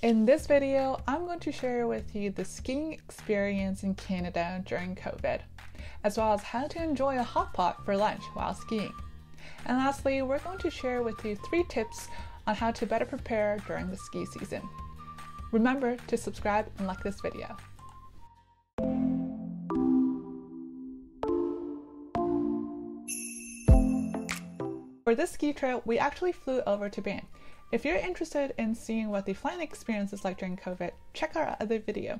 In this video, I'm going to share with you the skiing experience in Canada during COVID, as well as how to enjoy a hot pot for lunch while skiing. And lastly, we're going to share with you 3 tips on how to better prepare during the ski season. Remember to subscribe and like this video. For this ski trip, we actually flew over to Banff. If you're interested in seeing what the flying experience is like during COVID, check our other video.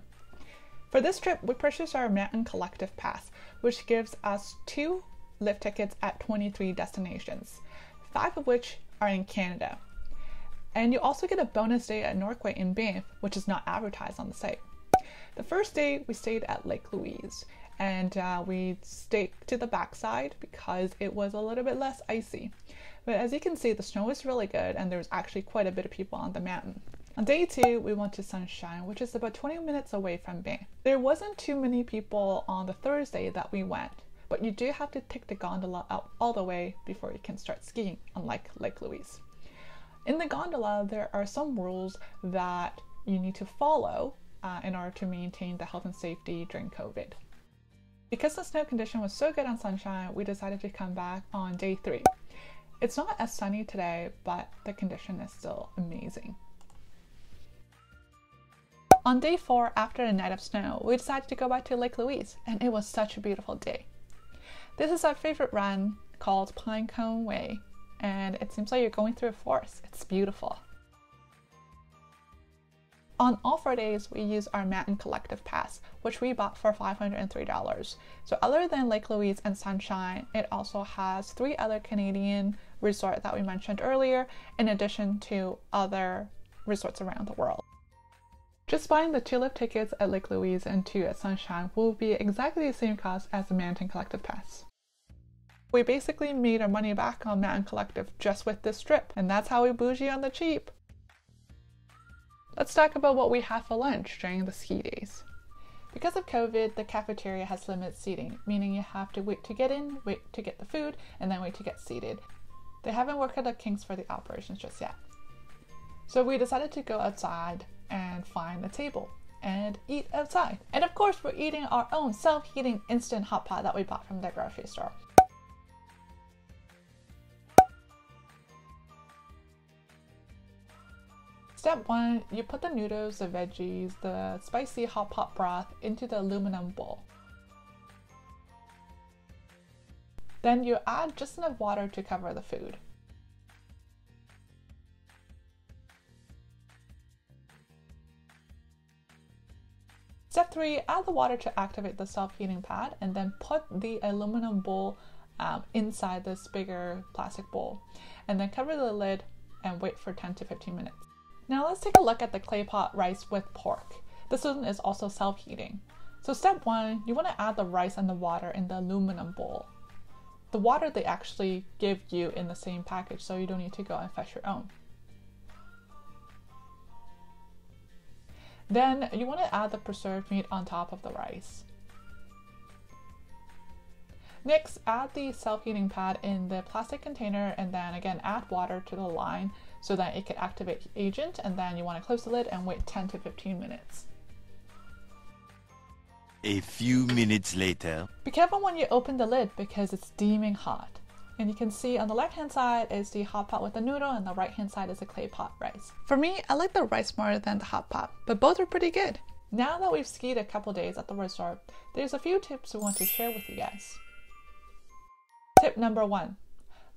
For this trip, we purchased our Mountain Collective Pass, which gives us 2 lift tickets at 23 destinations, 5 of which are in Canada. And you also get a bonus day at Norquay in Banff, which is not advertised on the site. The first day, we stayed at Lake Louise, and we stayed to the backside because it was a little bit less icy. But as you can see, the snow was really good and there was actually quite a bit of people on the mountain. On day 2, we went to Sunshine, which is about 20 minutes away from Banff. There wasn't too many people on the Thursday that we went, but you do have to take the gondola out all the way before you can start skiing, unlike Lake Louise. In the gondola, there are some rules that you need to follow in order to maintain the health and safety during COVID. Because the snow condition was so good on Sunshine, we decided to come back on day 3. It's not as sunny today, but the condition is still amazing. On day 4, after a night of snow, we decided to go back to Lake Louise, and it was such a beautiful day. This is our favorite run called Pinecone Way, and it seems like you're going through a forest. It's beautiful. On all 4 days, we used our Mountain Collective Pass, which we bought for $503. So other than Lake Louise and Sunshine, it also has 3 other Canadian resorts that we mentioned earlier, in addition to other resorts around the world. Just buying the 2 lift tickets at Lake Louise and 2 at Sunshine will be exactly the same cost as the Mountain Collective Pass. We basically made our money back on Mountain Collective just with this trip, and that's how we bougie on the cheap. Let's talk about what we have for lunch during the ski days. Because of COVID, the cafeteria has limited seating, meaning you have to wait to get in, wait to get the food, and then wait to get seated. They haven't worked out the kinks for the operations just yet. So we decided to go outside and find a table and eat outside. And of course, we're eating our own self-heating instant hot pot that we bought from the grocery store. Step 1, you put the noodles, the veggies, the spicy hot pot broth into the aluminum bowl. Then you add just enough water to cover the food. Step 3, add the water to activate the self-heating pad and then put the aluminum bowl inside this bigger plastic bowl. And then cover the lid and wait for 10 to 15 minutes. Now let's take a look at the clay pot rice with pork. This one is also self-heating. So step 1, you want to add the rice and the water in the aluminum bowl. The water they actually give you in the same package, so you don't need to go and fetch your own. Then you want to add the preserved meat on top of the rice. Next, add the self-heating pad in the plastic container and then again add water to the line so that it can activate the agent, and then you want to close the lid and wait 10 to 15 minutes. A few minutes later. Be careful when you open the lid because it's steaming hot. And you can see on the left hand side is the hot pot with the noodle and the right hand side is the clay pot rice. For me, I like the rice more than the hot pot, but both are pretty good. Now that we've skied a couple days at the resort, there's a few tips we want to share with you guys. Tip number 1,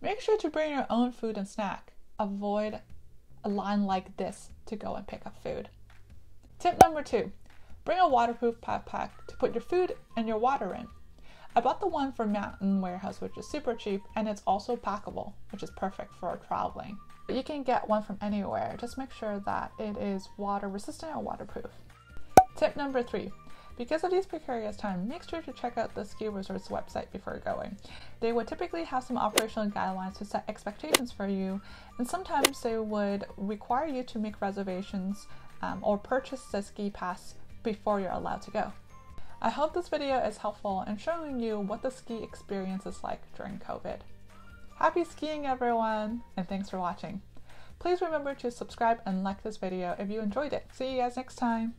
make sure to bring your own food and snack. Avoid a line like this to go and pick up food. Tip number 2, bring a waterproof backpack to put your food and your water in. I bought the one from Mountain Warehouse, which is super cheap, and it's also packable, which is perfect for traveling. But you can get one from anywhere, just make sure that it is water resistant or waterproof. Tip number 3, because of these precarious times, make sure to check out the ski resort's website before going. They would typically have some operational guidelines to set expectations for you, and sometimes they would require you to make reservations or purchase the ski pass before you're allowed to go. I hope this video is helpful in showing you what the ski experience is like during COVID. Happy skiing everyone, and thanks for watching. Please remember to subscribe and like this video if you enjoyed it. See you guys next time.